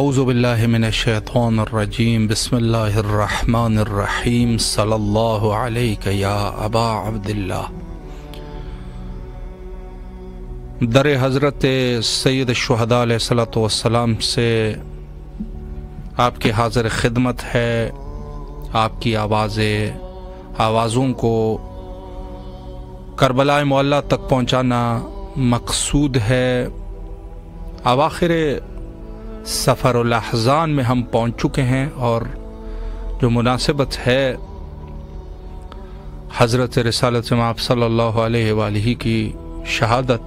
औज़ु बिल्लाहि मिनश्शैतानिर्रजीम बिस्मिल्लाहिर्रहमानिर्रहीम सल्लल्लाहु अलैहि या अबा अब्दिल्लाह। दरे हज़रत सैयद शुहदा अलैहिस्सलातु वस्सलाम से आपके हाज़िर ख़िदमत है। आपकी आवाज़ों को करबला मौला तक पहुँचाना मकसूद है। आवाखिर सफ़रुल अहज़ान में हम पहुँच चुके हैं और जो मुनासिबत है हज़रत रिसालत इमाम सल्लल्लाहु अलैहि वसल्लम की शहादत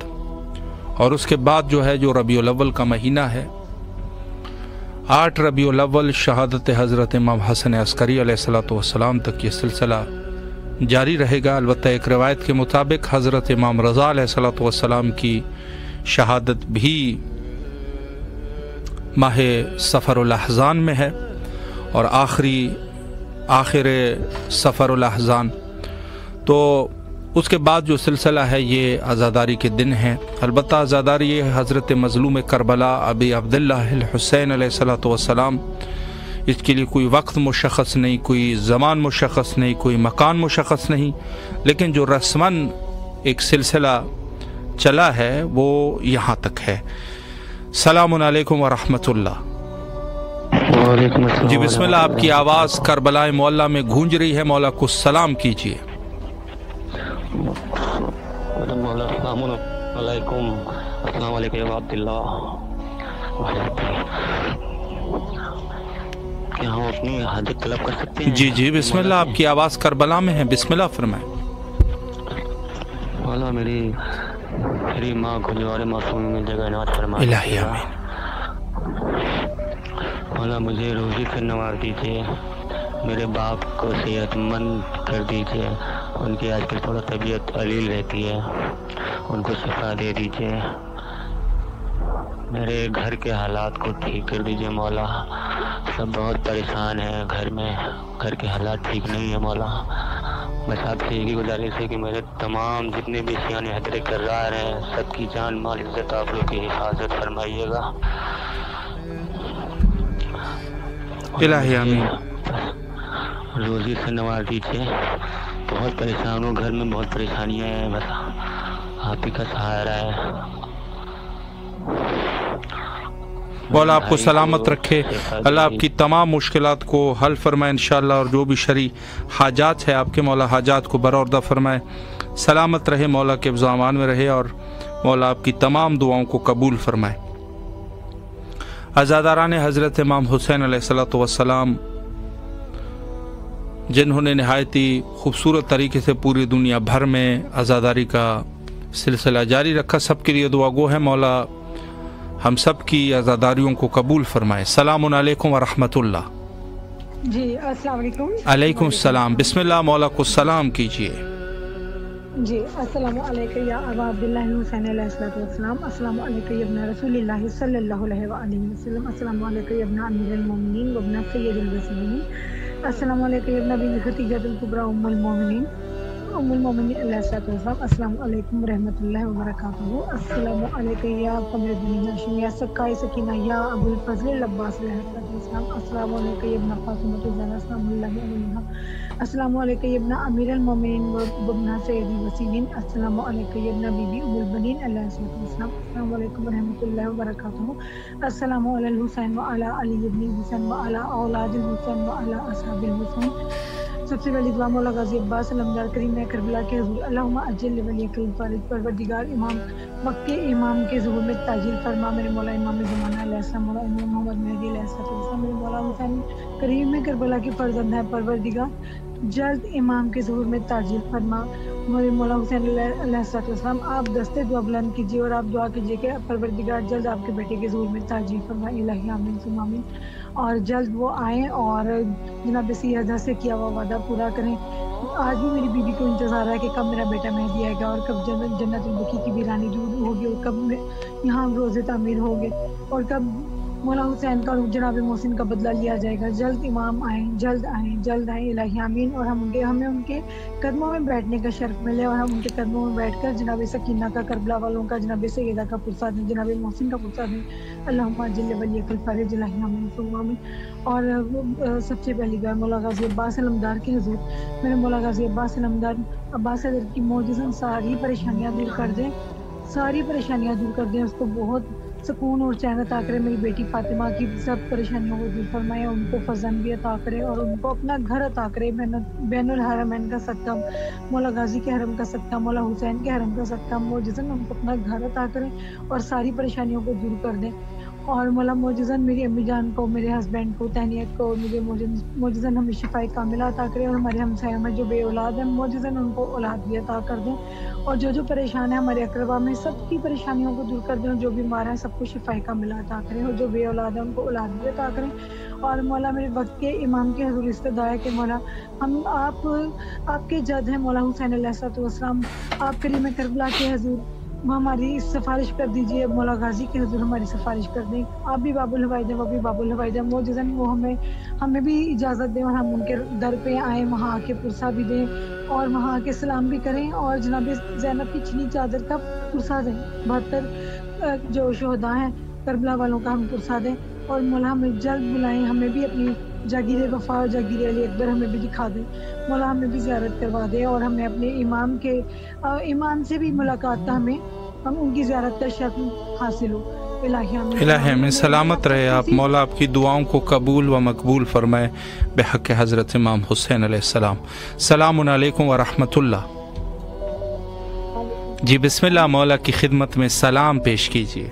और उसके बाद जो है जो रबीउल अव्वल का महीना है, 8 रबीउल अव्वल शहादत हज़रत इमाम हसन अस्करी अलैहिस्सलातु वस्सलाम तक ये सिलसिला जारी रहेगा। अलबत्ता एक रिवायत के मुताबिक हज़रत इमाम रज़ा अलैहिस्सलातु वस्सलाम की शहादत भी माह सफ़रुल अहज़ान में है और आखिर सफ़रुल अहज़ान तो उसके बाद जो सिलसिला है ये आज़ादारी के दिन हैं। अलबत्ता आज़ादारी ये हज़रत मज़लूम करबला अबी अब्दुल्लाह हुसैन अलैहिस्सलातु वस्सलाम, इसके लिए कोई वक्त मुशख़्ख़स नहीं, कोई ज़मान मुशख़्ख़स नहीं, कोई मकान मुशख़्ख़स नहीं, लेकिन जो रस्मन एक सिलसिला चला है वो यहाँ तक है। सलामुन अलैकुम व रहमतुल्लाह। जी बिस्मिल्लाह, आपकी आवाज़ करबला मौला में गूंज रही है, मौला को सलाम कीजिए। हम अपनी हाजत तलब कर सकते हैं? जी जी बिस्मिल्लाह, आपकी आवाज़ करबला में है, बिस्मिल्लाह फरमाएं। मौला मेरी माँ गुज़ारे मासूम में जगह नात फरमाए। इलाही आमीन। मौला मुझे रोज़ी से नवाज दीजिए, मेरे बाप को सेहतमंद कर दीजिए, उनकी आजकल थोड़ा तबीयत अलील रहती है, उनको शिफा दे दीजिए। मेरे घर के हालात को ठीक कर दीजिए मौला, सब बहुत परेशान हैं घर में, घर के हालात ठीक नहीं है मौला। बस आपसे यही गुजारिश है कि मेरे तमाम जितने भी सियाने हजरे कर्रार हैं सबकी जान माल इज्जत आप लोग की हिफाजत फरमाइएगा। इलाही आमीन। रोज़ी से नवाज दीजिए, बहुत परेशान हूँ, घर में बहुत परेशानियाँ हैं, बस आप ही का सहारा है। मौला आपको सलामत रखे, अल्लाह आपकी तमाम मुश्किलात को हल फरमाए इंशाअल्लाह, और जो भी शरी हाजात है आपके मौला हाजात को बरआमदा फरमाए, सलामत रहे, मौला के हिफ्ज़ अमान में रहे और मौला आपकी तमाम दुआओं को कबूल फरमाए। आज़ादारान हज़रत इमाम हुसैन अलैहिस्सलातु वस्सलाम जिन्होंने नहायत ही खूबसूरत तरीके से पूरी दुनिया भर में आज़ादारी का सिलसिला जारी रखा, सबके लिए दुआगो है, मौला हम सब की आज़ादारियों को कबूल फरमाए। सलामुन अलैकुम व रहमतुल्लाह। जी अस्सलाम वालेकुम। अलैकुम सलाम। बिस्मिल्लाह, मौला को सलाम कीजिए। जी अस्सलाम वालेकुम या अबा अब्दुल्लाह हुसैन अलैहिस्सलातु वस्सलाम, अस्सलाम वालेकुम या इब्न रसूलिल्लाह सल्लल्लाहु अलैहि व आलिहि वसल्लम, अस्सलाम वालेकुम या इब्न अमीरुल मोमिनीन व इब्न सय्यदुल वसीलीन, अस्सलाम वालेकुम या इब्न बीबी खदीजतुल कुबरा उम्मुल मोमिनीन हुसैन। सबसे पहले दुआ मौला गाजी अब्बास अलमदार करीम है करबला के हुजूर अल्लाहुम्मा अज्जिल वली कल फारिज परवरदिगार इमाम मक्के इमाम के ज़ुहूर में ताजील फरमा। मेरे मौला इमाम ज़माना अलैहिस्सलाम, मौला इमाम मोहम्मद मेहदी अलैहिस्सलाम, मेरे मौला हुसैन करीम में करबला के फर्जंद है परवरदिगार, जल्द इमाम के ज़ुहूर में ताजील फरमा। मेरे मौला हुसैन अलैहिस्सलाम आप दस्ते दुआ बुलंद कीजिए और आप दुआ कीजिए कि परवरदिगार जल्द आपके बेटे के ज़ुहूर में ताजील फरमा। इलाही आमीन सुम्मा आमीन। और जल्द वो आएँ और जनाब सैयदा से किया हुआ वादा पूरा करें। आज भी मेरी बीबी को इंतज़ार है कि कब मेरा बेटा मेहदी आएगा और कब जन्नतुल बकी की वीरानी दूर होगी और कब यहाँ रोज़े तामीर होंगे और कब मौलाना हुसैन का रूह जनाब मोहसिन का बदला लिया जाएगा। जल्द इमाम आए, जल्द आए, जल्द आए, इलाही आमीन। और हमें उनके कदमों में बैठने का शर्फ मिले और हम उनके कदमों में बैठकर जनाब सकीना का, करबला वालों का, जनाब सैयदा का पुरसा दें, जनाब मोहसिन का पुरसा दें। अल्लाहुम्मा जल्ल वलियकल फ़रिज, इलाही आमीन सुम्मा आमीन। और सबसे पहली बार मौलाना गाजी अब्बास अलमदार के हुजूर मेरे मौलाना गाजी अब्बास अलमदार अब्बास हज़रत की मौजूदा सारी परेशानियाँ दूर कर दें, सारी परेशानियाँ दूर कर दें। उसको बहुत सुकून और चैन अता करें। मेरी बेटी फातिमा की सब परेशानियों को दूर फरमाए, उनको फजन भी अता करें और उनको अपना घर अता करें। बैनुल हरमैन का सदका, मौला गाजी के हरम का सदका, मौला हुसैन के हरम का सदका मोजज़न उनको अपना घर अता करें और सारी परेशानियों को दूर कर दें। और मौला मोजज़न मेरी अम्मी जान को, मेरे हस्बैंड को, तहनीत को मुझे मोजज़न हमें शिफाए कामिला अता करें। और हमारे हमसायों में जो बे औलाद हैं मोजज़न उनको औलाद भी अता कर दें। और जो जो परेशान है हमारे अकरबा में सबकी परेशानियों को दूर कर दें। जो बीमार है सबको शिफाए कामिला अता करें और जो बे औलाद है उनको औलाद भी अता करें। और मौला मेरे वक्त के इमाम के हुजूर इस्तदा है कि मौला हम आपके जद हैं मौला हुसैन अलैहिस्सलाम, आपके लिए मैं करबला के हुजूर हमारी सिफारिश कर दीजिए। मौला गाजी के हुजूर हमारी सिफारिश कर दें। आप भी बाबुल हवाइजा, वो भी बाबुल हवाइजा मोजज़न वो हमें भी इजाज़त दें और हम उनके दर पे आएँ, वहाँ आके पुरसा भी दें और वहाँ आके सलाम भी करें और जनाब ज़ैनब की चीनी चादर का पुरसा दें। 72 जो शोहदा हैं करबला वालों का हम पुरसा दें। और मौला हमें जल्द बुलाएँ, हमें भी अपनी जागीर वफ़ा और जागीर अली अकबर हमें भी दिखा दें। मौला हमें भी ज़ियारत करवा दें और हमें अपने इमाम के इमाम से भी मुलाकात का हम उनकी ज़ियारत का शर्फ हासिल हो। इलाही आमीन। सलामत रहे आप। मौला आपकी दुआओं को कबूल व मकबूल फ़रमाए बेहक हज़रत इमाम हुसैन अलैहिस्सलाम। सलामुन अलैकुम व रहमतुल्लाह। जी बिस्मिल्लाह, मौला की खिदमत में सलाम पेश कीजिए।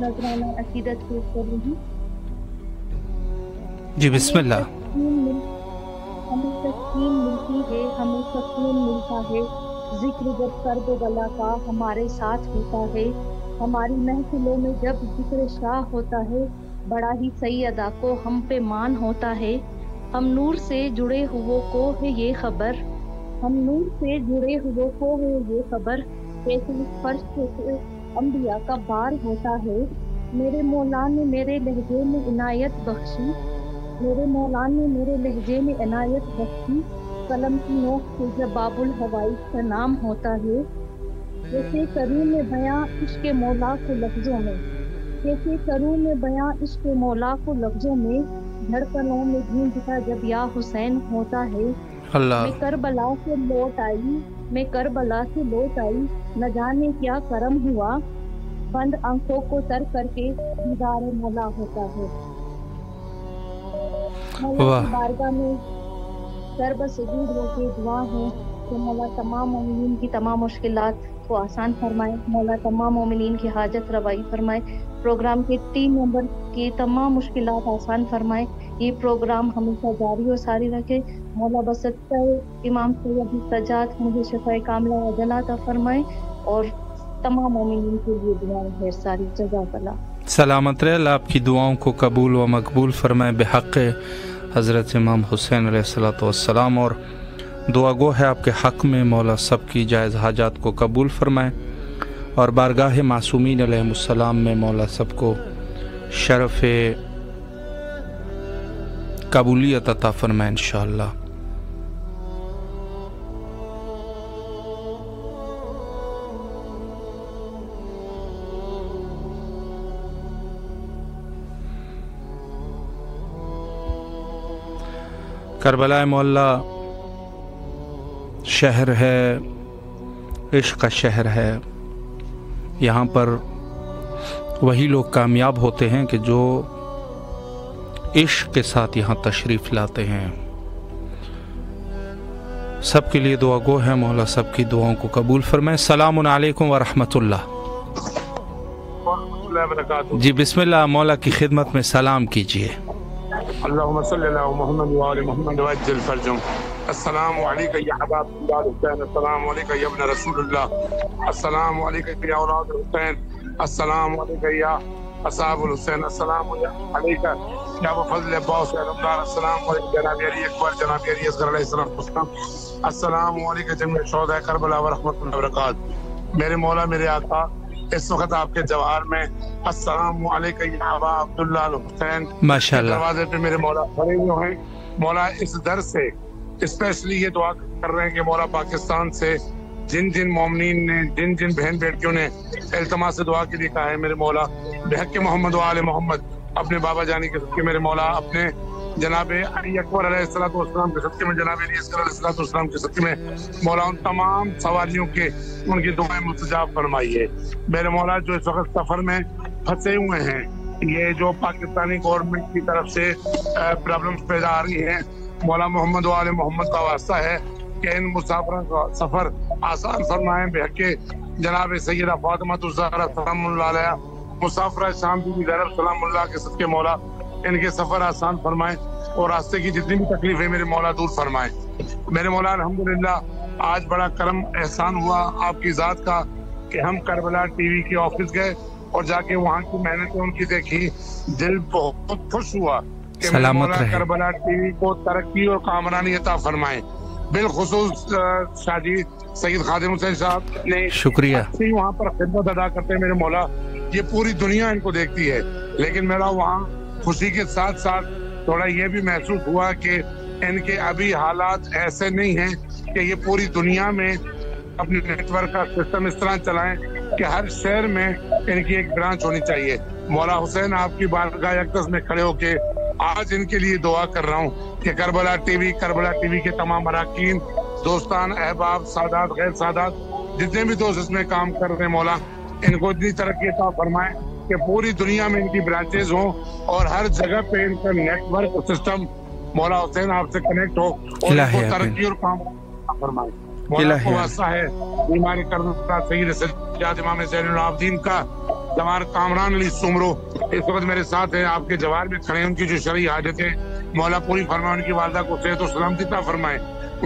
नजराना अकीदत पेश कर रही हूँ। जी बिस्मिल्लाह। हमें तस्कीन मिलती है, हमें सुकून मिलता है, जिक्र जब कर्ब वला का हमारे साथ होता है, हमारी महफिलों में जब जिक्र शाह होता है, बड़ा ही सैयदा को हम पे मान होता है। हम नूर से जुड़े हुओं को है ये खबर, हम नूर से जुड़े हुओं को है ये खबर, कैसे फर्श से अंबिया का बार होता है। मेरे मौला ने मेरे लहजे में इनायत बख्शी, मेरे मौला ने मेरे लहजे में इनायत बख्शी, कलम की नोक से जब बाबुल हवाइज का नाम होता है। कैसे करूँ में बयां इश्क मौला को लफ्ज़ों में, कैसे करूँ में बयां इश्क मौला को लफ्ज़ों में, धड़कनों में गूंजता जब या हुसैन होता है। मैं करबला से लौट आई, मैं करबला से लौट आई, न जाने क्या करम हुआ, बंद आंखों को तर करके दीदार मौला होता है। मौला की बारगाह में सर्ब सुजूद होकर दुआ है कि मौला तमाम मोमिनीन की तमाम मुश्किलात को आसान फरमाए, मौला तमाम मोमिनीन की हाजत रवाई फरमाए, प्रोग्राम के टीम मेंबर की तमाम मुश्किलात आसान फरमाए, ये प्रोग्राम हमेशा जारी और सारी रखे। मौला बसत्तर इमाम सैयद सजाद मुझे शफ़ाए कामिला अता फरमाए और तमाम मोमिनीन के लिए दुआएं हैं सारी। जज़ाकल्लाह। सलामत रहे। अल्लाह आपकी दुआओं को कबूल व मकबूल फरमाए बेहक़ हज़रत इमाम हुसैन अलैहिस्सलाम। और दुआ गो है आपके हक़ में मौला सबकी जायज़ हाजात को कबूल फरमाए और बारगाह मासूमीन अलैहिस्सलाम में मौला सबको शरफ़ कबूलियत अता फरमाए इंशाअल्लाह। करबला मौला शहर है, इश्क़ का शहर है। यहाँ पर वही लोग कामयाब होते हैं कि जो इश्क़ के साथ यहाँ तशरीफ़ लाते हैं। सबके लिए दुआ गो है मौला सबकी दुआओं को कबूल फरमाए। सलामुन अलैकुम व रहमतुल्लाह। वरकत। जी बिस्मिल्लाह मौला की खिदमत में सलाम कीजिए। अल्लाहुम्मा सल्ली अला मुहम्मद व आले मुहम्मद व अज्जल फरजम। अस्सलाम वालेकुम या हबाब हुसैन, अस्सलाम वालेकुम या इब्न रसूलुल्लाह, अस्सलाम वालेकुम या औलाद हुसैन, अस्सलाम वालेकुम या अस्हाबुल हुसैन, अस्सलाम वालेकुम या फजल अब्बास अलमदार, अस्सलाम वालेकुम जनाब अली अकबर, जनाब अली असगर अलैहिस्सलाम वसल्लम, अस्सलाम वालेकुम जमीअ शोदा करबला व रहमतुल्लाह व बरकात। मेरे मौला मेरे आका इस वक्त आपके जवाहर में अस्सलाम वालेकुम या अबा अब्दुल्लाह अल हुसैन। माशाल्लाह दरवाजे पे मेरे मौला खड़े हुए हैं। मौला इस दर से स्पेशली ये दुआ कर रहे हैं कि मौला पाकिस्तान से जिन जिन मोमिनीन ने, जिन जिन बहन बेटियों ने इल्तिमास से दुआ के लिए कहा है, मेरे मौला बेहक मोहम्मद व आले मोहम्मद अपने बाबा जानी के सबके मेरे मौला, अपने जनाब अली अकबर अलैहिस्सलाम के सबके में, जनाब अली असगर अलैहिस्सलाम के सबके में मौला उन तमाम सवालियों के उनकी दुआएं मुस्तजाब फरमाइए। मेरे मौला जो इस वक्त सफर में फंसे हुए हैं, ये जो पाकिस्तानी गवर्नमेंट की तरफ से प्रॉब्लम्स पैदा आ रही हैं, मौला मोहम्मद व आले मोहम्मद का वास्ता है कि इन मुसाफिरों का सफर आसान फरमाएं बेहके जनाब सैयदा फातिमा ज़हरा सलामुल्लाह अलैहा, मुसाफिरा शाम बीबी ज़ैनब सलामुल्लाह के सबके मौला इनके सफर आसान फरमाएं और रास्ते की जितनी भी तकलीफ है मेरे मौला दूर फरमाएं। मेरे मौला अल्हम्दुलिल्लाह आज बड़ा करम एहसान हुआ आपकी ज़ात का कि हम करबला टीवी के ऑफिस गए और जाके वहाँ की मेहनतें उनकी देखी, दिल बहुत खुश हुआ कि मेरे मौला करबला टीवी को तरक्की और कामरानी अता फरमाएं। बिलखुसूस शाजी सैयद खादिम हुसैन साहब ने शुक्रिया वहाँ पर खिदमत अदा करते हैं। मेरे मौला ये पूरी दुनिया इनको देखती है, लेकिन मेरा वहाँ खुशी के साथ साथ थोड़ा ये भी महसूस हुआ कि इनके अभी हालात ऐसे नहीं हैं कि ये पूरी दुनिया में अपने नेटवर्क का सिस्टम इस तरह चलाएं कि हर शहर में इनकी एक ब्रांच होनी चाहिए। मौला हुसैन आपकी बारगाह अक़दस में खड़े होके आज इनके लिए दुआ कर रहा हूँ कि करबला टीवी के तमाम अरकान, दोस्तान, अहबाब, सादात, गैर सादात, जितने भी दोस्त इसमें काम कर रहे हैं, मौला इनको इतनी तरक्की अता फरमाएं कि पूरी दुनिया में इनकी ब्रांचेज हों और हर जगह पे इनका नेटवर्क सिस्टम मौला हुसैन आपसे कनेक्ट हो और तरक्की और काम फरमाए। मौला को वास्ता है बीमारी करबला सैयद इमाम ज़ैनुल आबदीन का जवार कामरान अली सुमरो इस वक्त मेरे साथ हैं, आपके जवार में खड़े हैं। उनकी जो शरई हाजत है मौला पूरी फरमाए, उनकी वालदा को सेहत और सलामती अता फरमाए,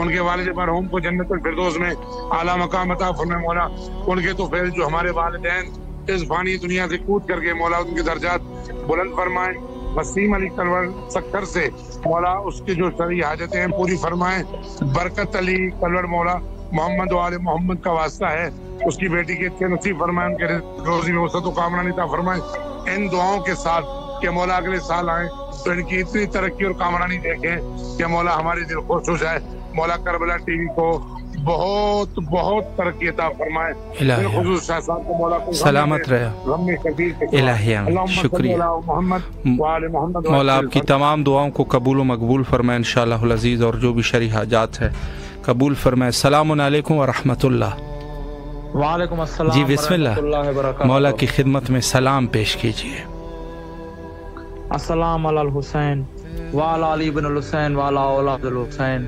उनके वालिद मरहूम को जन्नतुल फिरदौस में आला मकाम अता फरमाए। मौला उनके तो फैल जो हमारे वालिदैन इस फानी दुनिया से कूद करके मौला उनके दर्जात बुलंद फरमाएं। वसीम अली कलवर सक्कर से मौला उसकी जो सारी हाजतें हैं पूरी फरमाएं। बरकत अली कलवर मौला मोहम्मद वाले मोहम्मद का वास्ता है, उसकी बेटी के अच्छे नसीब फरमाएं, उनके रोजी में वसत और कामरानी अता फरमाएं। इन दुआओं के साथ कि मौला अगले साल आए तो इनकी इतनी तरक्की और कामरानी देखें कि मौला हमारे दिल खुश हो जाए। मौला करबला टीवी को बहुत बहुत तरक्की अता फरमाए। सलामत रहा, शुक्रिया मौला, आपकी तमाम दुआओं को कबूल व मकबूल फरमाए इंशाअल्लाहुल अज़ीज़, और जो भी शरई हाजात है कबूल फरमाए। सलाम अलैकुम व रहमतुल्लाह। वालेकुम अस्सलाम। जी बिस्मिल्लाह मौला की खिदमत में सलाम पेश कीजिए। अस्सलाम अला हुसैन वाला अली बिन हुसैन वाला औलाद हुसैन।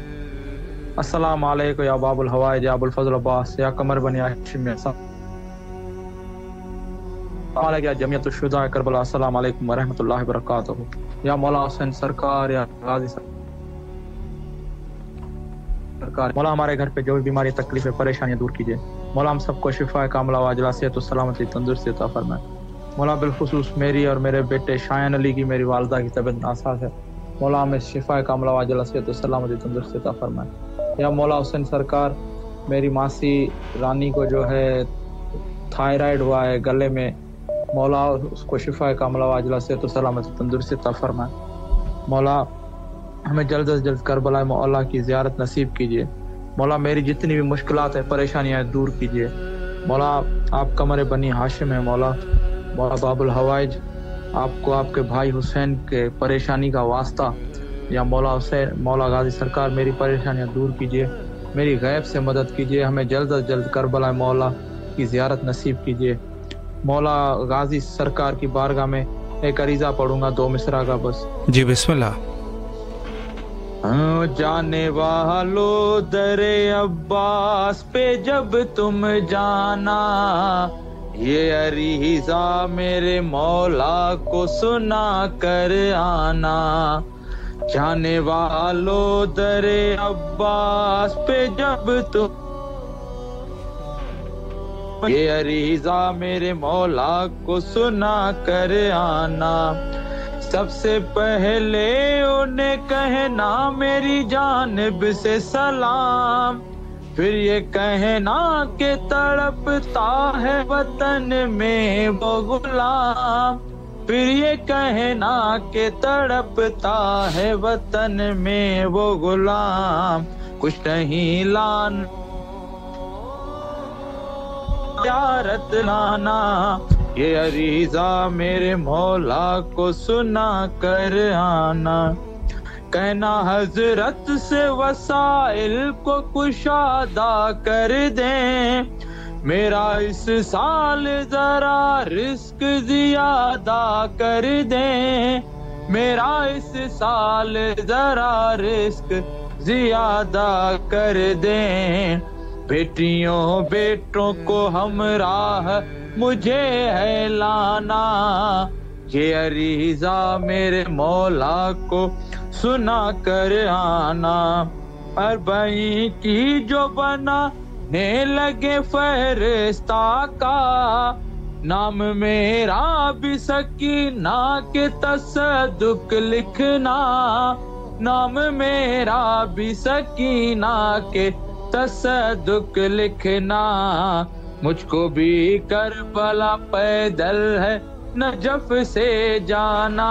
अस्सलाम वालेकुम या बाबुल हवाइज या अबुल फजल अब्बास या कमर बन या हाशिम या वालेकुम या जमीयत शुदा करबला। अस्सलाम वालेकुम व रहमतुल्लाह व बरकातहू। या मौला हुसैन सरकार या गाजी सरकार, मौला हमारे घर पे जो भी बीमारी तकलीफ है परेशानियां दूर कीजिए। मौला हम सबको शिफा कामला व अजला सेहत और सलामती तंदुरुस्ती अता फरमाए। मौला बिलखुसूस मेरी और मेरे बेटे शायन अली की, मेरी वालदा की तबीयत नासाज है, मौला हमें शिफा कामला व अजला सेहत और सलामती तंदुरुस्ती अता फरमाए। या मौला हुसैन सरकार मेरी मासी रानी को जो है थायराइड हुआ है गले में, मौला उसको शिफा कामला व अजला सेहत और सलामती तंदुरुस्ती अता फरमाए। मौला हमें जल्द अज जल्द करबला मौला की ज़ियारत नसीब कीजिए। मौला मेरी जितनी भी मुश्किलात है परेशानियाँ दूर कीजिए। मौला आप कमर बनी हाशिम है, मौला बाबुल हवाइज आपको आपके भाई हुसैन के परेशानी का वास्ता या मौला हुसैन मौला गाजी सरकार मेरी परेशानियां दूर कीजिए। मेरी गैब से मदद कीजिए, हमें जल्द अज जल्द करबला मौला की ज़ियारत नसीब कीजिए। मौला गाजी सरकार की बारगाह में एक अरीज़ा पढ़ूंगा, दो मिसरा का बस। जी बिस्मिल्लाह। जाने वालो दरे अब्बास पे जब तुम जाना, ये अरीज़ा मेरे मौला को सुना कर आना, जाने वालों दरे अब्बास पे जब तुम। ये अरीज़ा मेरे मौला को सुना कर आना, सबसे पहले उन्हें कहना मेरी जानिब से सलाम, फिर ये कहना के तड़पता है वतन में वो गुलाम, फिर ये कहना के तड़पता है वतन में वो गुलाम। कुछ नहीं लान यारत लाना, ये अरीज़ा मेरे मौला को सुना कर आना, कहना हजरत से वसाइल को कुशादा कर दें, मेरा इस साल जरा रिस्क ज़्यादा कर दें, मेरा इस साल जरा रिस्क ज़्यादा कर दें। बेटियों बेटों को हमराह मुझे है लाना, ये अरीज़ा मेरे मौला को सुना कर आना। अरबईं की जो बनाने लगे फहरिस्ता का, नाम मेरा भी सकीना के तसद्दुक लिखना, नाम मेरा भी सकीना के तसद्दुक लिखना। मुझको भी करबला पैदल है नजफ से जाना,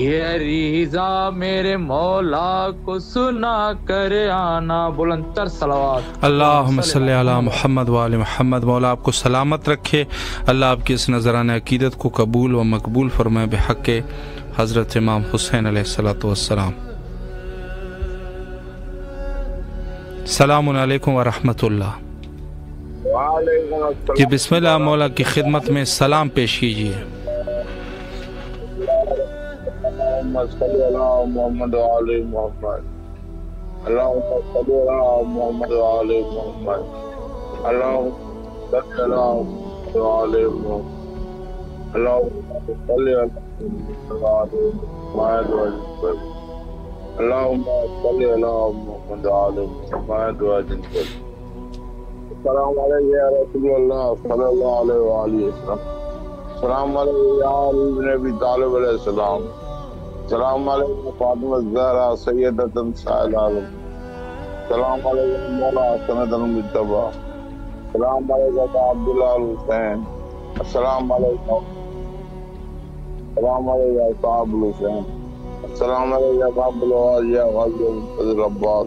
ये अरीज़ा मेरे मौला को सुना कर आना। बुलंदतर सलावत। अल्लाहुम्मा सल्ली अला मुहम्मद व आलि मुहम्मद। मौला आपको सलामत रखे, अल्लाह आपकी इस नजराना अकीदत को कबूल व मकबूल फरमाए बेहक़ हज़रत इमाम हुसैन अलैहिस्सलाम। सलाम अलैकुम व रहमतुल्लाह। जी बिस्मिल्लाह, मौला की खिदमत में सलाम पेश कीजिए। सलाम अलैकुम फातिमा ज़हरा सैयदतन साइल आलम। सलाम अलैकुम मौला सनदन मुजतबा। सलाम अलैकुम अब्दुल्ला हुसैन। अस्सलाम अलैकुम। सलाम अलैकुम साहब हुसैन। अस्सलाम अलैकुम अब्दुल्लाह या वालिद फजल अब्बास।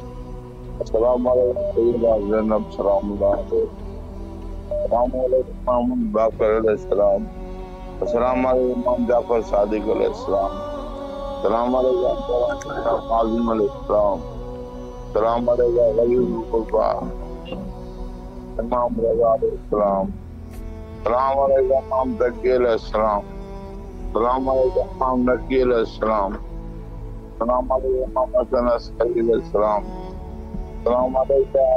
अस्सलाम अलैकुम सैयदा ज़ैनब सलाम अलैकुम। सलाम अलैकुम मोहम्मद बाकर अलैहिस्सलाम। अस्सलाम अलैकुम जाफर सादिक अलैहिस्सलाम। सलाम अलैकुम काज़िम अलैहिस्सलाम। सलाम अलैकुम गरीब कुरबा इमाम रज़ा अलैहिस्सलाम। सलाम अलैकुम इमाम तकी अलैहिस्सलाम। सलाम अलैकुम इमाम नकी अलैहिस्सलाम। सलाम अलैकुम इमाम हसन अस्करी अलैहिस्सलाम। सलाम अलैकुम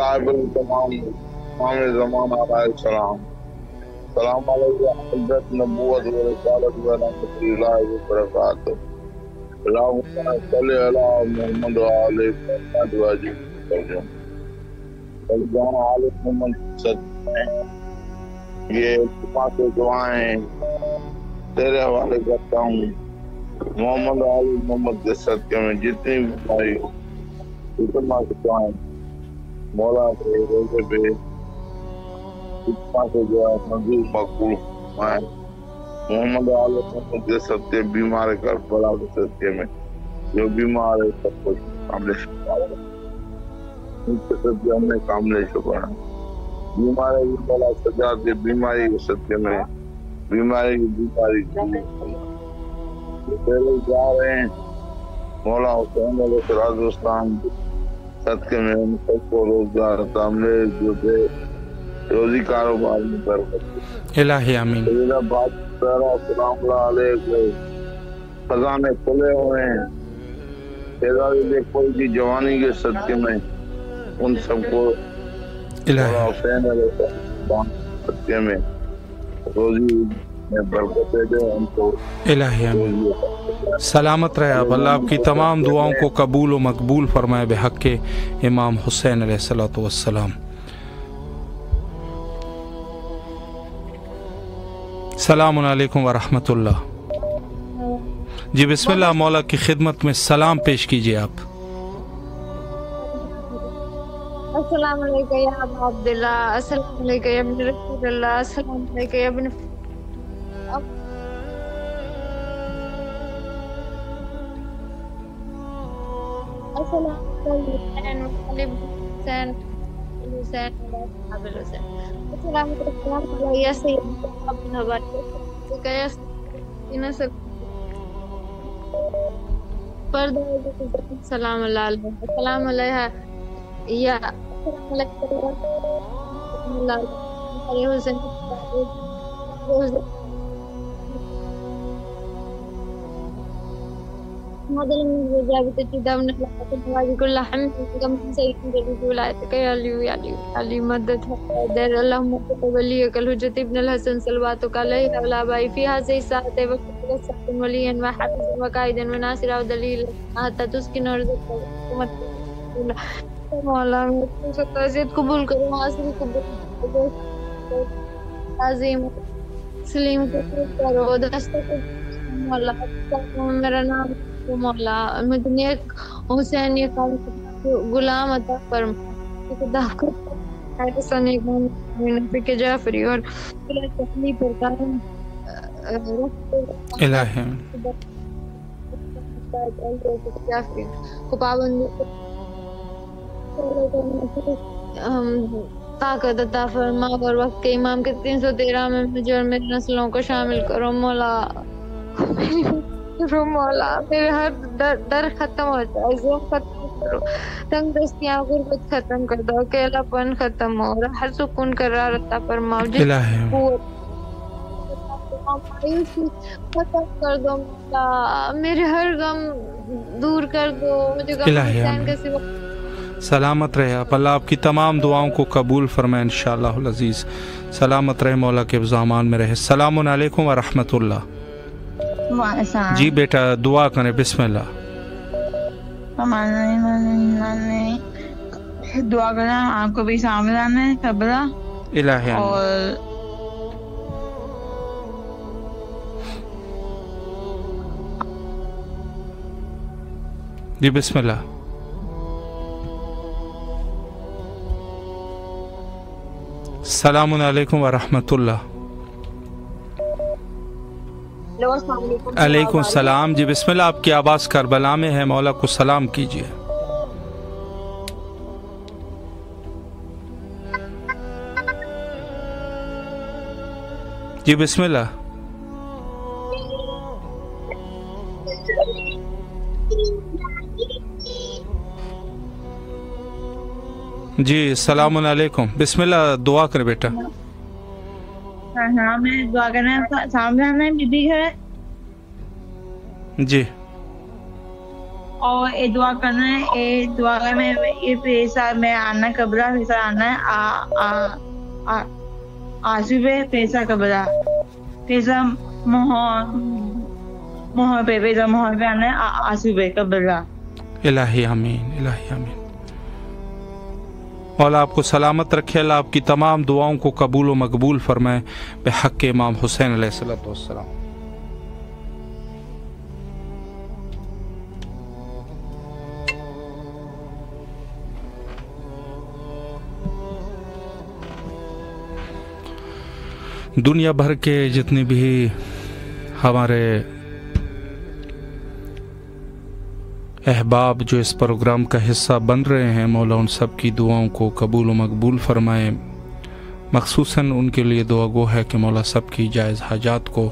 ताइबुल तमाम इमाम ज़माना अलैहिस्सलाम। सलाम अलैकुम इज़्ज़त नबूवत व रिसालत व रहमतुल्लाहि व बरकातहू। अल्लाहुम्मा सल्ली अला मुहम्मद व आलि मुहम्मद व अजमईन। अल्लाह आलि मुहम्मद सद ये पांच दुआएं तेरे हवाले करता हूं। मोहम्मद आलि मुहम्मद के सदके में जितनी भी इतना दुआएं मौला के रोज़े पे से जो है मंजूर मकबूल है। मोहम्मद आलम के सबसे बीमार कर बड़ा सत्य में जो बीमार है सबको कामले छुपा सत्य हमने कामले छुपाना बीमार है। बड़ा सजा के बीमारी के सत्य में बीमारी की बीमारी पहले जा रहे हैं। मौला हुसैन राजस्थान सत्य में उन सबको रोजगार सामने जो थे रोजी कारोबार में इलाही आमीन। बात खजाने खुले हुए हैं जवानी के सदके में उन सबको इलाही सलामत रहे आप। अल्लाह आपकी तमाम दुआओं को कबूल व मकबूल फरमाए बेहक के इमाम हुसैन अलैहिस्सलातु वस्सलाम। सलाम अलैकुम व रहमतुल्लाह। जी बिस्मिल्लाह, मौला की खिदमत में सलाम पेश कीजिए आप। अस्सलाम वालेकुम या अबू अब्दुल्ला, अस्सलाम वालेकुम या इब्न रसूलुल्लाह, अस्सलाम वालेकुम या इब्न। मेरा नाम मौला मुझे हुसैन ये गुलाम अता फरमा के जाफरी और इलाही को पाबंदी ताकत अता फरमा और वक्त के इमाम के 313 में मुझे और मेरी नस्लों को शामिल करो मौला। मौला मेरे हर डर खत्म हो जाए, ज़ोर खत्म करो, तंग दस्तियाँ गुर्बत खत्म कर दो, अकेलापन खत्म हो, हर सुकून करार अता फरमाओ, खत्म कर दो मौला, मेरे हर गम दूर कर दो, मुझे गम हुसैन के सिवा। सलामत रहे आप। अल्लाह आपकी तमाम दुआओं को कबूल फरमाए इंशाअल्लाहुल अज़ीज़। सलामत रहे, मौला के ज़मान में रहे। सलाम अलैकुम व रहमतुल्लाह। जी बेटा दुआ करें बिस्मिल्लाह। दुआ करें आपको भी सामलान है खबरा इलाही। और जी बिस्मिल्लाह। सलाम अलैकुम व रहमतुल्लाह। अलैकुम सलाम। जी बिस्मिल्लाह, आपकी आवाज़ करबला में है, मौला को सलाम कीजिए। जी बिस्मिल्लाह। जी सलाम अलैकुम। बिस्मिल्लाह दुआ कर बेटा। मैं दुआ करना सामने बीबी है जी और ये दुआ करना है, ये दुआ करना है, ये पैसा में आना कबरा पैसा आना है आसिफ है पैसा कबरा पैसा मोहर पे आना है आसिफ है कबरा। इलाही आमीन, इलाही आमीन। मौला आपको सलामत रखे, अल्लाह आपकी तमाम दुआओं को कबूल व मकबूल फरमाए बेहक के इमाम हुसैन अलैहिस्सलातु वस्सलाम। दुनिया भर के जितने भी हमारे अहबाब जो इस प्रोग्राम का हिस्सा बन रहे हैं, मौला उन सब की दुआओं को कबूल व मकबूल फरमाए। मखसूसन उनके लिए दुआ गो है कि मौला सब की जायज़ हाजात को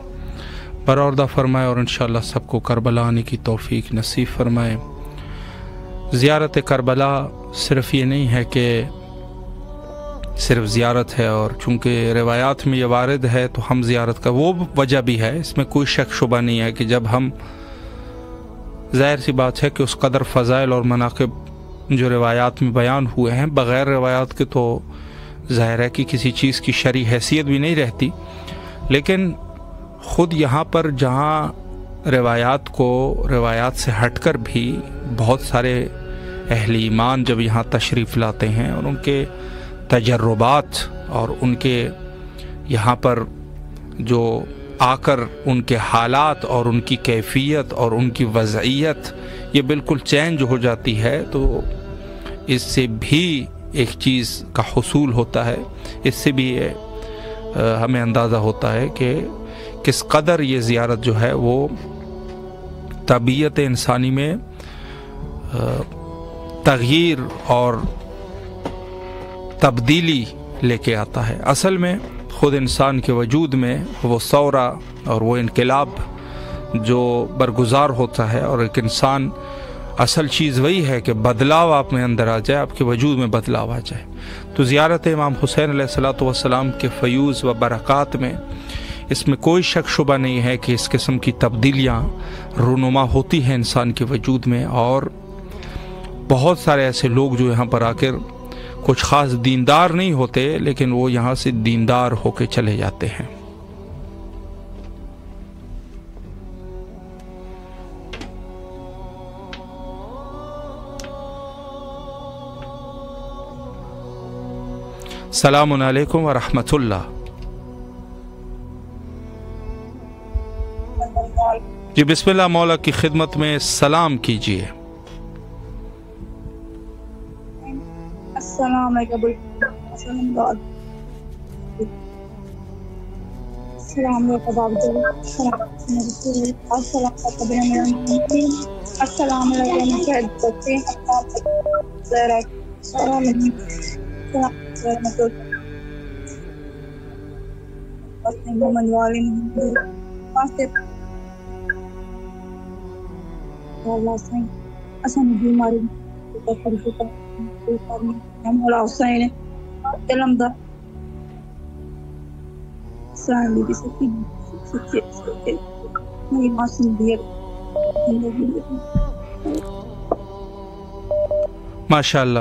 बरआरदा फरमाए और इंशाअल्लाह सबको करबला आने की तौफीक नसीब फरमाए। ज़ियारत करबला सिर्फ़ ये नहीं है कि सिर्फ ज़ियारत है, और चूँकि रिवायात में ये वारिद है तो हम ज़ियारत का वो वजह भी है, इसमें कोई शक शुबा नहीं है कि जब हम ज़ाहिर सी बात है कि उस कदर फ़ज़ाइल और मनाक़िब जो रिवायात में बयान हुए हैं बग़ैर रिवायात के तो ज़ाहिर है कि किसी चीज़ की शरई हैसियत भी नहीं रहती, लेकिन ख़ुद यहाँ पर जहाँ रिवायात से हटकर भी बहुत सारे अहले ईमान जब यहाँ तशरीफ़ लाते हैं और उनके तजर्बात और उनके यहाँ पर जो आकर उनके हालात और उनकी कैफियत और उनकी वज़ईयत ये बिल्कुल चेंज हो जाती है, तो इससे भी एक चीज़ का हुसूल होता है। इससे भी हमें अंदाज़ा होता है कि किस कदर ये ज़ियारत जो है वो तबीयत इंसानी में तग़यीर और तब्दीली लेके आता है। असल में ख़ुद इंसान के वजूद में वो सौरा और वो इनकलाब जो बरगुज़ार होता है, और एक इंसान असल चीज़ वही है कि बदलाव आप में अंदर आ जाए, आपके वजूद में बदलाव आ जाए। तो ज़ियारत इमाम हुसैन अलैहिस्सलातु वस्सलाम के फ़यूज़ व बरक़ात में इसमें कोई शक शुबा नहीं है कि इस किस्म की तब्दीलियाँ रुनुमा होती हैं इंसान के वजूद में, और बहुत सारे ऐसे लोग जो यहाँ पर आकर कुछ ख़ास दीनदार नहीं होते लेकिन वो यहाँ से दीनदार होके चले जाते हैं। सलामुन अलैकुम व रहमतुल्लाह। जी बिस्मिल्लाह मौला की खिदमत में सलाम कीजिए। माशाल्लाह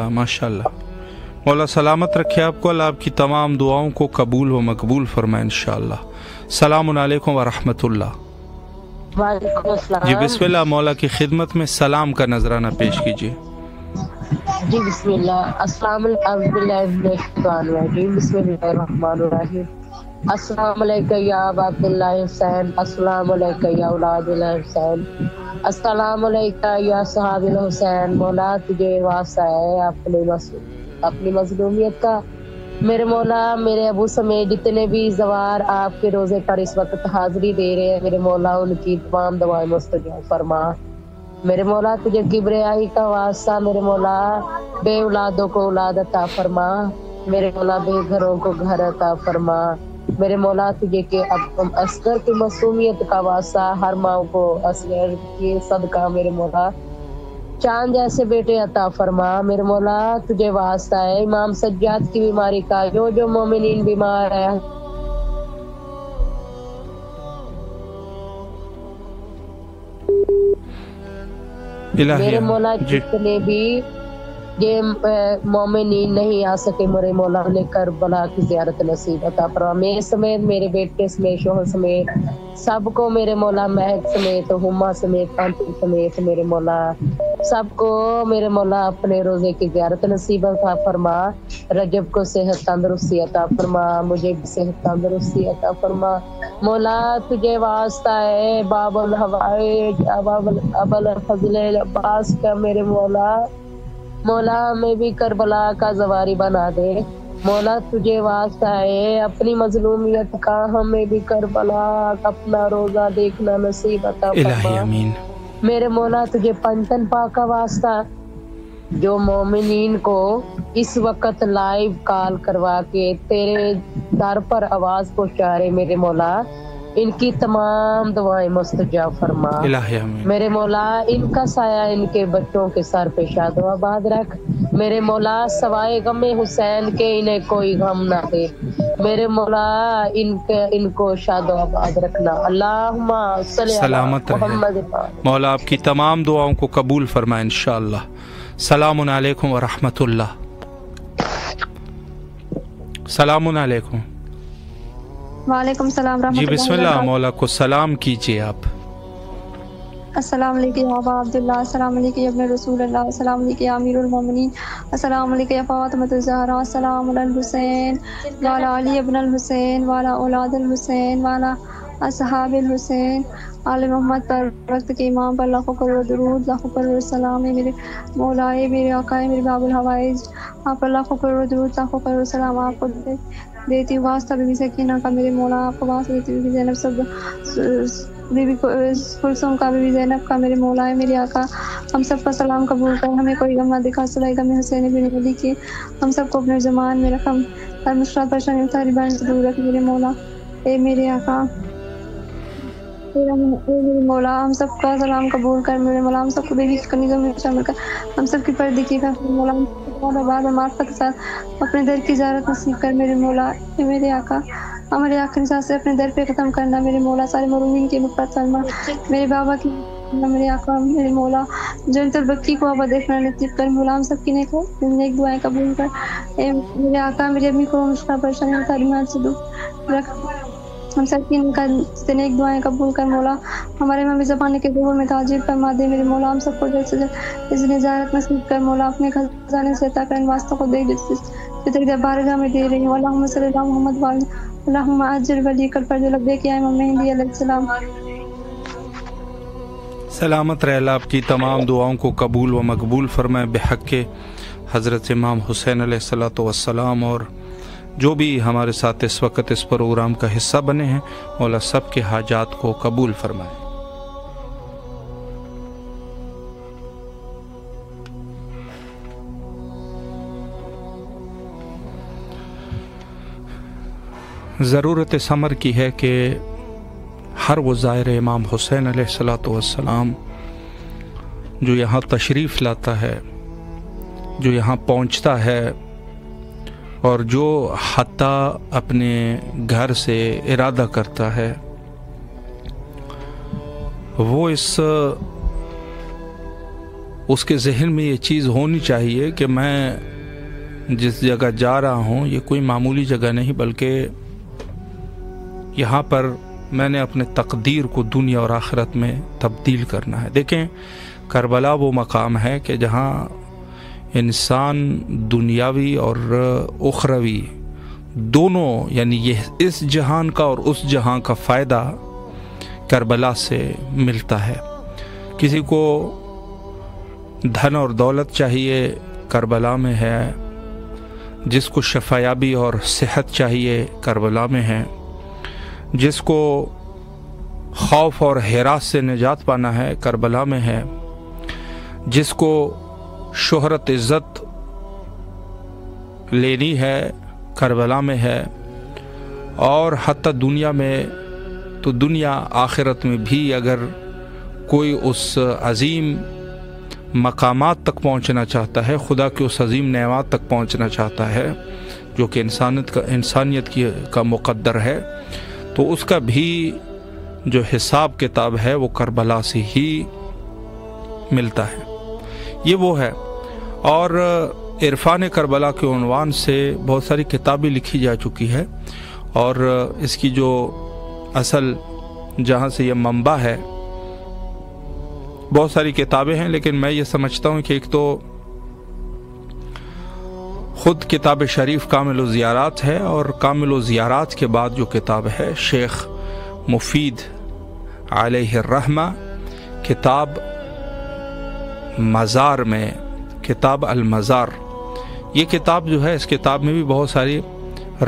माशाल्लाह मौला सलामत रखे आपको, अल्लाह आपकी तमाम दुआओं को कबूल व मकबूल फरमाए इंशाअल्लाह। सलामुन अलैकुम व रहमतुल्लाह। जी बिस्मिल्लाह मौला की खिदमत में सलाम का नजराना पेश कीजिए। जी बिस्मिल्लाह अस्सलाम बिस्मिल्लाहिर्रहमानिर्रहीम। अस्सलाम अलैका या अब्दुल्लाह हुसैन, अस्सलाम अलैका या औलादुल हुसैन, अस्सलाम अलैका या सहाबुल हुसैन। मौला तुझे वास्ता है अपनी मजलूमियत का। मेरे मौला मेरे अबू समेत जितने भी जवार आपके रोज़े पर इस वक्त हाजिरी दे रहे हैं, मेरे मौला उनकी तमाम दुआएं मुस्तजब फरमा। मेरे मौला तुझे किब्रियाई का वास्ता, मेरे मौला बे औलादों को औलाद अता फरमा, मेरे मौला बेघरों को घर अता फरमा। मेरे मौला तुझे के अब असगर की मासूमियत का वास्ता, हर माओ को असगर के सदका मेरे मौला चांद जैसे बेटे अता फरमा। मेरे मौला तुझे वास्ता है इमाम सज्जाद की बीमारी का, जो जो मोमिनीन बीमार है मेरे मौला, जितने भी ये मोमिनीन नहीं आ सके मेरे मौला ने करबला की ज़ियारत नसीब अता फरमा। मेरे समेत मेरे बेटे समेत शोहर समेत सबको मेरे मौला, महक समेत हुमा समेत आंटी समेत मेरे मौला सबको मेरे मौला अपने रोज़े की ज़ियारत नसीब अता फरमा। रजब को सेहत तंदरुस्ती अता फरमा, मुझे भी सेहत तंदरुस्ती अता फरमा। मौला तुझे वास्ता है बाबुल हवाइज अबल फजल अब्बास का मेरे मौला, मौला हमें भी करबला का जवारी बना दे। मौला तुझे वास्ता है अपनी मजलूमियत का, हमें भी करबला अपना रोज़ा देखना नसीब अता फरमा। मेरे मौला तुझे पंचन पा का वास्ता, जो मोमिनीन को इस वक्त लाइव कॉल करवा के तेरे दर पर आवाज़ पहुँचा रहे मेरे मौला, इनकी तमाम दुआएं मुस्तजाब फरमा। मेरे मौला इनका साया इनके बच्चों के सर पे शादोआबाद रख। मेरे मौला सवाए गम हुसैन के इन्हें कोई गम ना दे। मेरे मौला इनको शादोआबाद रखना। अल्लाहुम्मा सल्ली अला मुहम्मद। मौला आपकी तमाम दुआओं को कबूल फरमा इंशाअल्लाह। सलामुन अलैकुम व रहमतुल्लाह। सलामुन अलैकुम। वालेकुम सलाम रहमतुल्लाह। जी बिस्मिल्लाह मौला को सलाम कीजिए आप। अस्सलाम वालेकुम या अब्दुल्लाह, अस्सलाम वालेकुम या इब्ने रसूलल्लाह, अस्सलाम वालेकुम या अमीरुल मोमिनीन, अस्सलाम वालेकुम या फातिमतुज़ ज़हरा, सलाम अल हुसैन वाला अली इब्न अल हुसैन वाला औलाद अल हुसैन वाला असहाब अल हुसैन। आले मोहम्मद पर वक्त के इमाम पर लाखों करोड़ दुरूद, लाखों करोड़ सलाम। मेरे मौलाए, मेरे आकाए, मेरे बाबुल हवाइज, आप पर लाखों करोड़ दुरूद, लाखों करोड़ सलाम। आपको देती हूँ वास्ता बीबी सकीना का मेरे मौला, आपको वास्ता देती हूँ बीबी ज़ैनब सब, बीबी कुलसुम का, बीबी ज़ैनब का मेरे मौला है मेरे आका। हम सब का सलाम कबूल कर, हमें कोई गम ना दिखा, सलाई गम हुसैन बिन अली के। हम सबको अपने जमान में रख, हम हर मुश्किल परेशानी सारी बात जरूर रख मेरे मौला, ए मेरे आका, मेरे मौला। हम सब का सलाम कबूल कर मेरे मौला, हम सबको बेबी करने का मेरे शामिल कर, हम सब की पर्दे की मौला, मार्फत के साथ अपने दर की इजारत नसीब कर मेरे मौला, ए मेरे आका। हमारे आखिरी साथ से अपने दर पे खत्म करना मेरे मौला, सारे मरूमीन के मुफ्त फरमा मेरे बाबा की, मेरे आका मेरे मौला। जन तरबक्की को आबा देखना नसीब कर मौला, हम सब की नेक दुआएं कबूल कर, ए मेरे आका। मेरी अम्मी को मुश्किल परेशानी तारीमान से दूर रख, हम सब की नेक दुआएं कबूल कर मौला। हमारे मम्मी ज़बान के ज़ुबूर में ताजीर फरमा दे मेरे मौला, हम सबको जल्द से जल्द इस निजारत नसीब कर मौला। अपने खजाने से अता कर वास्तों को देख, जो तेरी दरबारगाह में दे रही हूँ। अल्लाहुम्मा सल्ली अला मुहम्मद वाल अल्लाहुम्मा अज्र वली कल पर लब्बे किया मम्मी अलैहिस्सलाम। सलामत रहे, आपकी तमाम दुआओं को कबूल व मकबूल फरमाए बेहक़ हज़रत इमाम हुसैन अलैहिस्सलातु वस्सलाम। और जो भी हमारे साथ इस वक्त इस प्रोग्राम का हिस्सा बने हैं मौला सब के हाजात को कबूल फरमाए। ज़रूरत समर की है कि हर वो ज़ायर इमाम हुसैन अलैहिस्सलातु वस्सलाम जो यहाँ तशरीफ़ लाता है, जो यहाँ पहुँचता है और जो हत्ता अपने घर से इरादा करता है, वो इस उसके जहन में ये चीज़ होनी चाहिए कि मैं जिस जगह जा रहा हूँ ये कोई मामूली जगह नहीं, बल्कि यहाँ पर मैंने अपने तकदीर को दुनिया और आखिरत में तब्दील करना है। देखें, करबला वो मकाम है कि जहाँ इंसान दुनियावी और उखरवी दोनों, यानी ये इस जहान का और उस जहान का फ़ायदा करबला से मिलता है। किसी को धन और दौलत चाहिए, करबला में है। जिसको शफायाबी और सेहत चाहिए, करबला में है। जिसको खौफ और हिरास से निजात पाना है, करबला में है। जिसको शोहरत इज़्ज़त लेनी है, करबला में है। और हत्ता दुनिया में तो दुनिया आखिरत में भी अगर कोई उस अज़ीम मकामात तक पहुँचना चाहता है, खुदा के उस अज़ीम नेमात तक पहुँचना चाहता है जो कि इंसानियत का मुक़द्दर है, तो उसका भी जो हिसाब किताब है वो करबला से ही मिलता है। ये वो है। और इरफान करबला के उन्वान से बहुत सारी किताबें लिखी जा चुकी है और इसकी जो असल जहाँ से ये मंबा है, बहुत सारी किताबें हैं। लेकिन मैं ये समझता हूँ कि एक तो ख़ुद किताब शरीफ कामिल ज़ियारात है, और कामिल ज़ियारात के बाद जो किताब है शेख मुफीद अलैहिर्रहमा, किताब मज़ार में, किताब अल-मज़ार, ये किताब जो है, इस किताब में भी बहुत सारी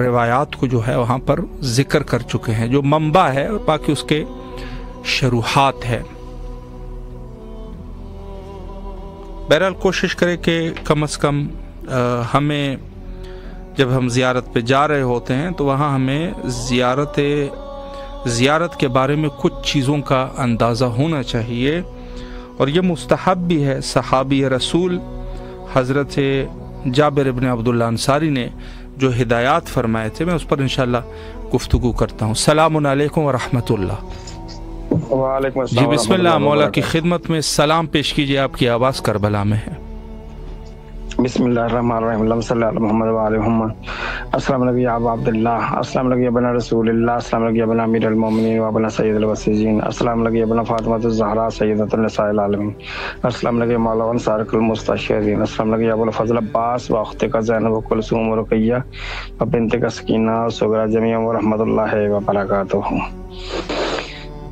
रिवायात को जो है वहाँ पर ज़िक्र कर चुके हैं, जो मंबा है। और बाकी उसके शरूहात है। बहरहाल कोशिश करें कि कम से कम हमें जब हम ज़ियारत पे जा रहे होते हैं तो वहाँ हमें ज़ियारत के बारे में कुछ चीज़ों का अंदाज़ा होना चाहिए। और ये मुस्तहब भी है। सहाबी रसूल हज़रत जाबिर इब्न अब्दुल्लाह अंसारी ने जो हिदायत फरमाए थे, मैं उस पर इंशाल्लाह गुफ्तगू करता हूँ। सलामुन अलैकुम व रहमतुल्लाह। वालेकुम अस्सलाम। जी बिस्मिल्लाह, मौला की खिदमत में सलाम पेश कीजिए। आपकी आवाज़ करबला में है। बिस्मिल्लाह रहमान रहीम, सल्लल्लाहु अलैहि वसल्लम। अस्सलाम वालेकुम या अबू अब्दुल्लाह, अस्सलाम वालेकुम या बना रसूलुल्लाह, अस्सलाम वालेकुम या बना अमीरुल मोमिनीन व बना सय्यदुल वसीय्यीन, अस्सलाम वालेकुम या बना फातिमातुज़ ज़हरा सय्यदतुन निसाइल आलमीन, अस्सलाम वालेकुम या मौला अंसारुल मुस्तशहीदीन, अस्सलाम वालेकुम या अबुल फज़ल अब्बास व अख्तिका ज़ैनब व कुलसूम व रुक़ैया व बिन्तिका सकीना व सुगरा जमीअ व रहमतुल्लाहि व बरकातुहु।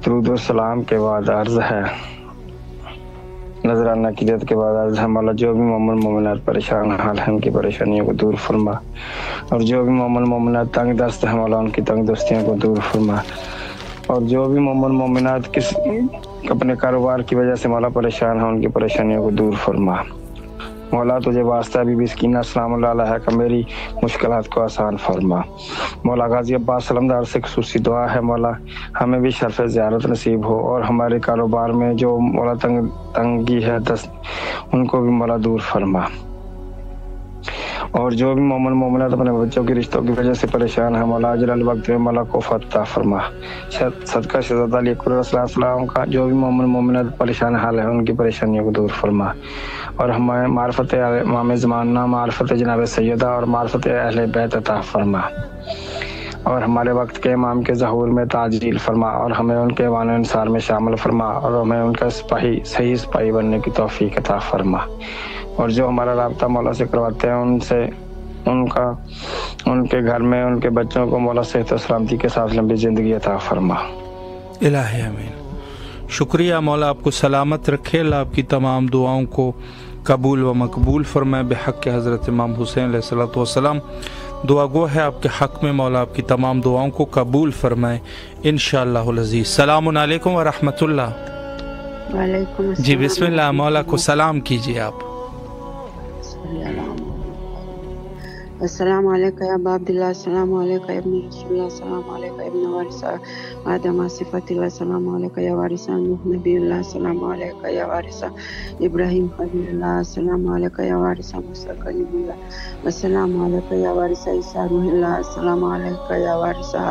दुरूद व सलाम के बाद अर्ज़ है, नजराना किदत के बाद अर्ज़ है, मौला जो भी मोमिन मोमिनात परेशान हाल है उनकी परेशानियों को दूर फरमा, और जो भी मोमिन मोमिनात तंग दस्त है मौला उनकी तंग दस्तियों को दूर फरमा, और जो भी मोमिन मोमिनात किस अपने कारोबार की वजह से मौला परेशान है उनकी परेशानियों को दूर फरमा। मौला तुझे वास्ता भी बिस्किना सलाम है का मेरी मुश्किलात को आसान फरमा। मौला गाजी अब्बास सलमदार से खुसूसी दुआ है, मौला हमें भी शर्फ ज़ियारत नसीब हो, और हमारे कारोबार में जो मौला तंगी है उनको भी मौला दूर फरमा, और जो भी मोमिन मोमिनात अपने बच्चों के रिश्तों की वजह से परेशान है मौला अजल वक्त में मौला को फतह फरमा। सदका शहज़ाद अली अकबर का जो भी मोमिन मोमिनात परेशान हाल है उनकी परेशानियों को दूर फरमा, और हमें मार्फत इमाम ज़माना, मार्फत जनाब सैयदा और मार्फत अहले बैत अता फरमा, और हमारे वक्त के इमाम के ज़हूर में ताजील फरमा, और हमें उनके ऐवान अंसार में शामिल फरमा, और हमें उनका सिपाही सही सिपाही बनने की तौफीक अता फरमा, और जो हमारा राब्ता मौला से करवाते हैं उनसे उनके घर में उनके बच्चों को मौला सेहत और सलामती के साथ लंबी ज़िंदगी अता फरमा। इलाही आमीन। शुक्रिया मौला आपको सलामत रखे, आपकी तमाम दुआओं को कबूल व मकबूल फरमाए बेहक के हज़रत इमाम हुसैन अलैहिस्सलातु वस्सलाम। दुआ गो है आपके हक़ में, मौला आपकी तमाम दुआओं को कबूल फरमाए इंशाअल्लाहुल अज़ीज़। सलामुन अलैकुम व रहमतुल्लाह। वालेकुम अस्सलाम। जी बिस्मिल्लाह, मौला को सलाम कीजिए आप। अस्सलामु अलैकुम या अबू अब्दुल्लाह, अस्सलामु अलैकुम या इब्ने रसूलुल्लाह, अस्सलामु अलैकुम या इब्ने वारिसा आदम सिफतुल्लाह, अस्सलामु अलैकुम या वारिसा नूह नबीउल्लाह, अस्सलामु अलैकुम या वारिसा इब्राहिम खलीलुल्लाह, अस्सलामु अलैकुम या वारिसा मूसा कलीमुल्लाह, अस्सलामु अलैकुम या वारिसा ईसा रूहुल्लाह, अस्सलामु अलैकुम या वारिसा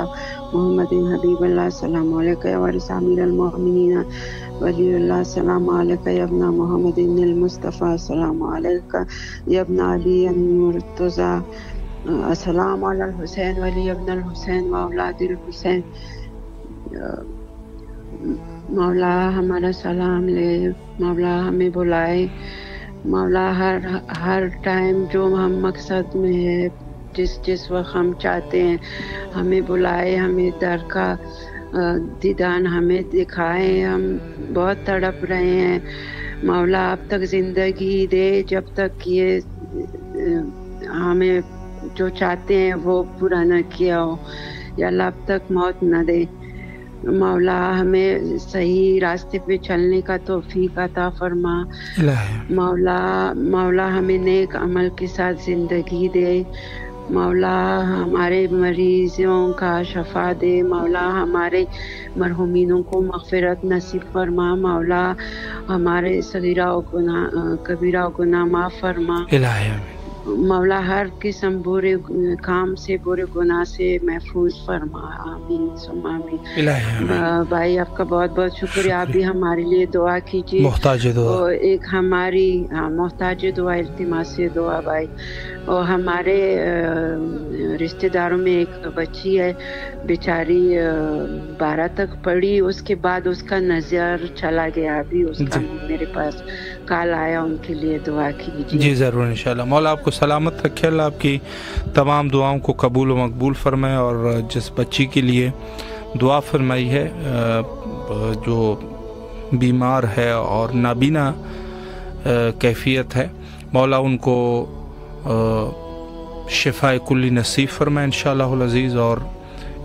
मोहम्मद हबीबुल्लाह, अस्सलामु अलैकुम या वारिसा अमीरुल मोमिनीन वलीउल्लाह, अस्सलामु अलैकुम या इब्ने मोहम्मद अल मुस्तफ़ा, अस्सलामु अलैकुम या इब्ने अली अल मुर्तज़ा, अस्सलाम अल हुसैन वली इब्ने हुसैन व औलादिल हुसैन। मौला हमारा सलाम ले, मौला हमें बुलाए, मौला हर टाइम जो हम मकसद में है, जिस वक्त हम चाहते हैं हमें बुलाए, हमें दर का दीदान हमें दिखाए। हम बहुत तड़प रहे हैं मौला, अब तक ज़िंदगी दे जब तक ये हमें जो चाहते हैं वो पूरा ना किया हो, या अब तक मौत ना दे मौला, हमें सही रास्ते पे चलने का तौफीक अता फरमा मौला, मौला हमें नेक अमल के साथ ज़िंदगी दे मौला, हमारे मरीजों का शफा दे मौला, हमारे मरहूमिनों को मग़फ़िरत नसीब फरमा मौला, हमारे सगीरा और गुनाह कबीरा गुनाह माफ़ फरमा मौला, हर किस्म बुरे काम से बुरे गुनाह से महफूज फरमा। आमीन सुम्मा आमीन। भाई आपका बहुत बहुत शुक्रिया, आप भी हमारे लिए दुआ कीजिए, मोहताज दुआ, और एक हमारी मोहताज दुआ इल्तिमास से दुआ भाई। और हमारे रिश्तेदारों में एक बच्ची है बेचारी 12 तक पढ़ी, उसके बाद उसका नज़र चला गया, अभी उसका मेरे पास काल आया, उनके लिए दुआ कीजिए। जी ज़रूर इंशाल्लाह। मौला आपको सलामत रखे, अल्लाह आपकी तमाम दुआओं को कबूल व मकबूल फरमाए, और जिस बच्ची के लिए दुआ फरमाई है जो बीमार है और नाबीना कैफियत है, मौला उनको शिफाए कुल्ली नसीब फरमाए इंशाअल्लाहुल अज़ीज़, और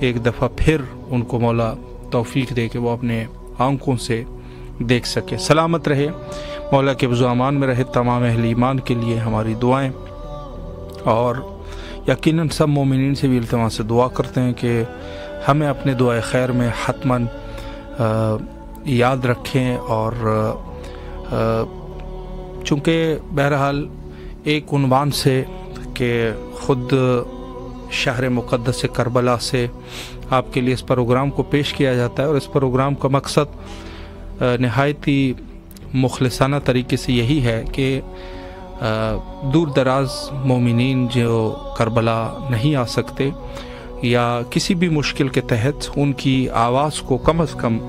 एक दफ़ा फिर उनको मौला तौफीक दे के वो अपने आंखों से देख सके, सलामत रहे, मौला के बुज़ अमान में रहे। तमाम अहल ईमान के लिए हमारी दुआएं, और यकीनन सब मोमिनीन से भी इल्तिमास से दुआ करते हैं कि हमें अपने दुआ खैर में हतमन याद रखें, और चूँकि बहरहाल एक उन्वान से कि ख़ुद शहर मुक़द्दस करबला से आपके लिए इस प्रोग्राम को पेश किया जाता है, और इस प्रोग्राम का मकसद नहायत ही मुखलसाना तरीके से यही है कि दूर दराज मोमिनीन जो करबला नहीं आ सकते या किसी भी मुश्किल के तहत उनकी आवाज़ को कम से कम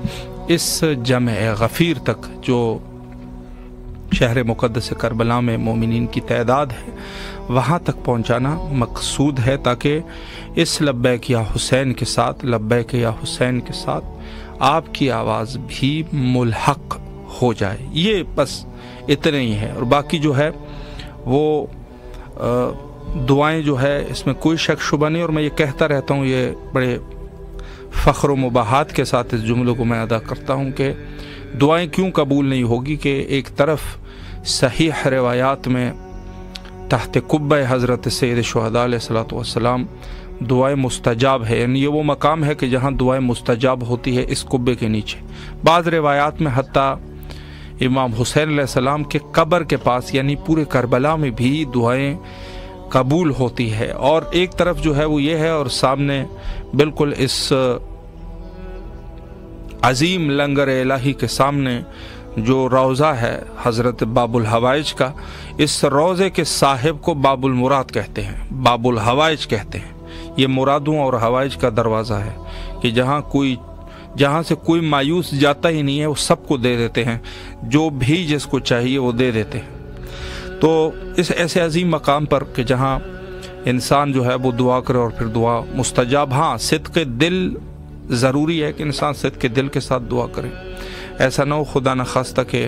इस जमे गफ़ीर तक जो शहर मुक़द्दस करबला में मोमिनीन की तदाद है वहाँ तक पहुँचाना मकसूद है, ताकि इस लब्बैक या हुसैन के साथ आपकी आवाज़ भी मुल्हक हो जाए। ये बस इतने ही है और बाकी जो है वो दुआएं जो है इसमें कोई शक शुबा नहीं। और मैं ये कहता रहता हूँ, ये बड़े फ़ख्र व मुबाहत के साथ इस जुमलों को मैं अदा करता हूँ कि दुआएं क्यों कबूल नहीं होगी कि एक तरफ सहीह रिवायात में तहत कुब्बा हज़रत सैयद शुहदा अलैहिस्सलातु वस्सलाम दुआएं मुस्तजाब है, यानी ये वो मकाम है कि जहाँ दुआएं मुस्तजाब होती है, इस कुब्बे के नीचे। बाद रिवायात में हत्ता इमाम हुसैन अलैहिस्सलाम के कब्र के पास यानी पूरे करबला में भी दुआएं कबूल होती है। और एक तरफ जो है वो ये है और सामने बिल्कुल इस अजीम लंगर इलाही के सामने जो रोज़ा है हज़रत बाबुल हवाइज का, इस रोज़े के साहिब को बाबुल मुराद कहते हैं, बाबुल हवाइज कहते हैं। ये मुरादों और हवाइज का दरवाज़ा है कि जहाँ से कोई मायूस जाता ही नहीं है, वो सबको दे देते हैं, जो भी जिसको चाहिए वो दे देते हैं। तो इस ऐसे अजीम मकाम पर कि जहाँ इंसान जो है वो दुआ करे और फिर दुआ मुस्तजाब। हाँ, सिद्क़े दिल ज़रूरी है कि इंसान सिद्क़े दिल के साथ दुआ करे। ऐसा ना हो खुदा न खास्ता कि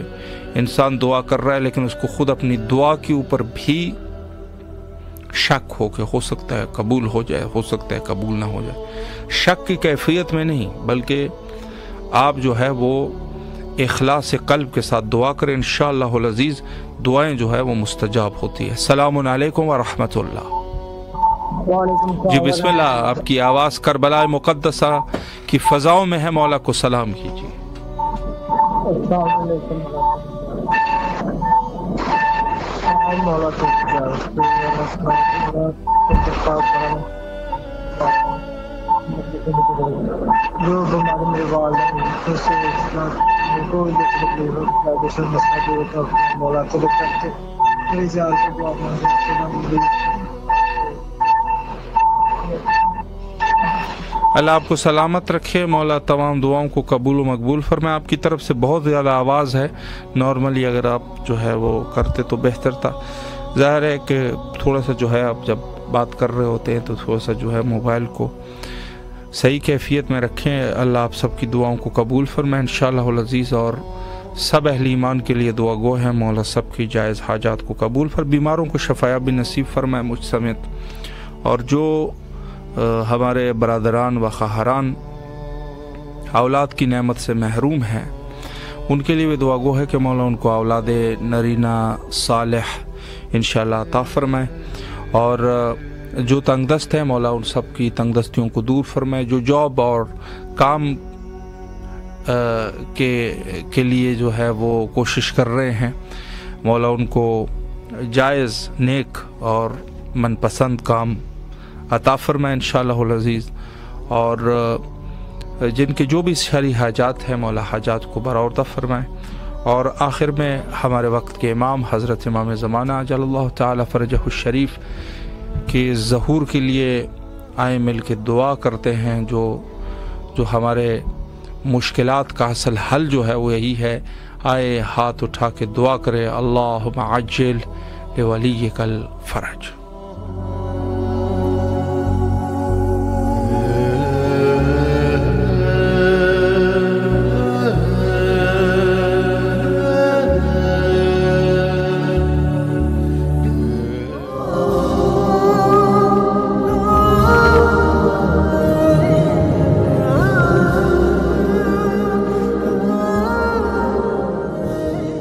इंसान दुआ कर रहा है लेकिन उसको खुद अपनी दुआ के ऊपर भी शक हो कि हो सकता है कबूल हो जाए, हो सकता है कबूल ना हो जाए। शक की कैफियत में नहीं, बल्कि आप जो है वो इखलास कल्ब के साथ दुआ करें। इंशाअल्लाहुल अज़ीज़ दुआएं जो है वो मुस्तजाब होती है। सलामुन अलैकुम व रहमतुल्लाह। जी बिस्मिल्लाह। आपकी आवाज़ करबला मुक़द्दसा की फ़ज़ाओं में है, मौला को सलाम कीजिए। अल्लाह आपको सलामत रखे, मौला तमाम दुआओं को कबूल व मकबूल फरमाए। आपकी तरफ से बहुत ज़्यादा आवाज़ है, नॉर्मली अगर आप जो है वो करते तो बेहतर था। ज़ाहिर है कि थोड़ा सा जो है आप जब बात कर रहे होते हैं तो थोड़ा सा जो है मोबाइल को सही कैफियत में रखें। अल्लाह आप सबकी दुआओं को कबूल फरमाए इंशाअल्लाहुल अज़ीज़। और सब अहली ईमान के लिए दुआ गो है, मौला सब की जायज़ हाजात को कबूल फरमाए, बीमारों को शफायाबी नसीब फरमाए मुझ समेत। और जो हमारे बरादरान व ख़ाहरान औलाद की नेमत से महरूम हैं, उनके लिए भी दुआ गो है कि मौला उनको औलाद नरीना सालेह इंशाअल्लाह अता फरमाए। और जो तंगदस्त हैं मौला उन सब की तंगदस्तियों को दूर फरमाए। जो जॉब और काम के लिए जो है वो कोशिश कर रहे हैं, मौला उनको जायज़ नेक और मनपसंद काम अता फरमाए इंशाअल्लाहुल अज़ीज़। और जिनके जो भी शहरी हाजात हैं मौला हाजात को बरावरता फरमाए। और आखिर में हमारे वक्त के इमाम हज़रत इमाम ज़माना अजल्लाहु ताला फ़रजहु शरीफ़ के ज़हूर के लिए आए मिल के दुआ करते हैं। जो हमारे मुश्किलात का असल हल जो है वो यही है, आए हाथ उठा के दुआ करें। अल्लाहुम्मा अज्जिल लिवलियिकल फ़रज।